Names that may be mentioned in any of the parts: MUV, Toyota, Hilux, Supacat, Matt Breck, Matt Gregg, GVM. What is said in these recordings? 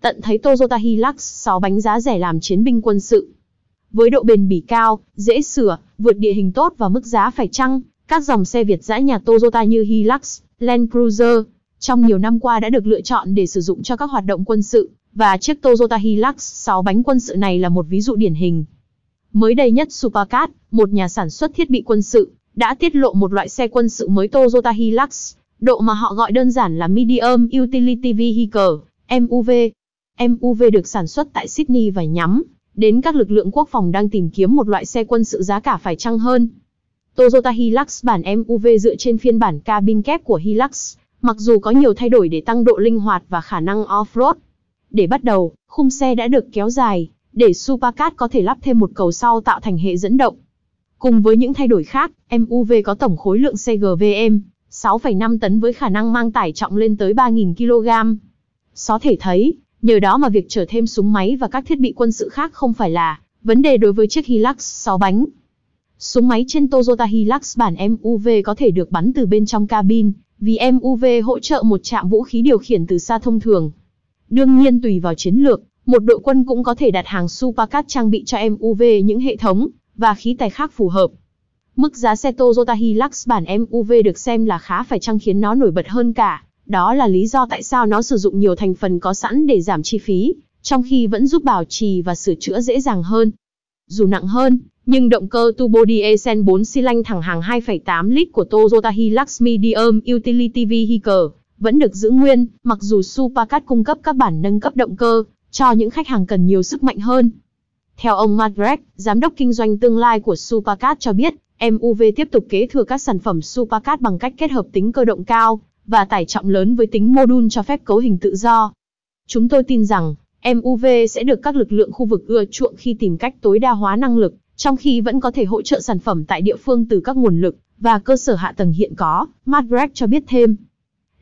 Tận thấy Toyota Hilux 6 bánh giá rẻ làm chiến binh quân sự. Với độ bền bỉ cao, dễ sửa, vượt địa hình tốt và mức giá phải chăng, các dòng xe Việt dã nhà Toyota như Hilux, Land Cruiser, trong nhiều năm qua đã được lựa chọn để sử dụng cho các hoạt động quân sự, và chiếc Toyota Hilux 6 bánh quân sự này là một ví dụ điển hình. Mới đây nhất, Supacat, một nhà sản xuất thiết bị quân sự, đã tiết lộ một loại xe quân sự mới Toyota Hilux, độ mà họ gọi đơn giản là Medium Utility Vehicle, MUV. MUV được sản xuất tại Sydney và nhắm đến các lực lượng quốc phòng đang tìm kiếm một loại xe quân sự giá cả phải chăng hơn. Toyota Hilux bản MUV dựa trên phiên bản cabin kép của Hilux, mặc dù có nhiều thay đổi để tăng độ linh hoạt và khả năng off-road. Để bắt đầu, khung xe đã được kéo dài, để Supacat có thể lắp thêm một cầu sau tạo thành hệ dẫn động. Cùng với những thay đổi khác, MUV có tổng khối lượng xe GVM 6,5 tấn với khả năng mang tải trọng lên tới 3.000 kg. Có thể thấy, nhờ đó mà việc chở thêm súng máy và các thiết bị quân sự khác không phải là vấn đề đối với chiếc Hilux 6 bánh. Súng máy trên Toyota Hilux bản MUV có thể được bắn từ bên trong cabin, vì MUV hỗ trợ một trạm vũ khí điều khiển từ xa thông thường. Đương nhiên, tùy vào chiến lược, một đội quân cũng có thể đặt hàng Supacat trang bị cho MUV những hệ thống và khí tài khác phù hợp. Mức giá xe Toyota Hilux bản MUV được xem là khá phải chăng khiến nó nổi bật hơn cả. Đó là lý do tại sao nó sử dụng nhiều thành phần có sẵn để giảm chi phí, trong khi vẫn giúp bảo trì và sửa chữa dễ dàng hơn. Dù nặng hơn, nhưng động cơ turbo diesel 4 xi lanh thẳng hàng 2,8 lít của Toyota Hilux Medium Utility Vehicle vẫn được giữ nguyên, mặc dù Supacat cung cấp các bản nâng cấp động cơ cho những khách hàng cần nhiều sức mạnh hơn. Theo ông Matt Breck, giám đốc kinh doanh tương lai của Supacat cho biết, MUV tiếp tục kế thừa các sản phẩm Supacat bằng cách kết hợp tính cơ động cao và tải trọng lớn với tính mô đun cho phép cấu hình tự do. Chúng tôi tin rằng, MUV sẽ được các lực lượng khu vực ưa chuộng khi tìm cách tối đa hóa năng lực, trong khi vẫn có thể hỗ trợ sản phẩm tại địa phương từ các nguồn lực và cơ sở hạ tầng hiện có, Matt Gregg cho biết thêm.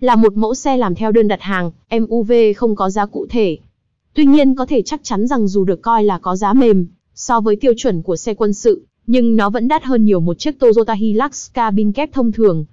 Là một mẫu xe làm theo đơn đặt hàng, MUV không có giá cụ thể. Tuy nhiên, có thể chắc chắn rằng dù được coi là có giá mềm so với tiêu chuẩn của xe quân sự, nhưng nó vẫn đắt hơn nhiều một chiếc Toyota Hilux cabin kép thông thường.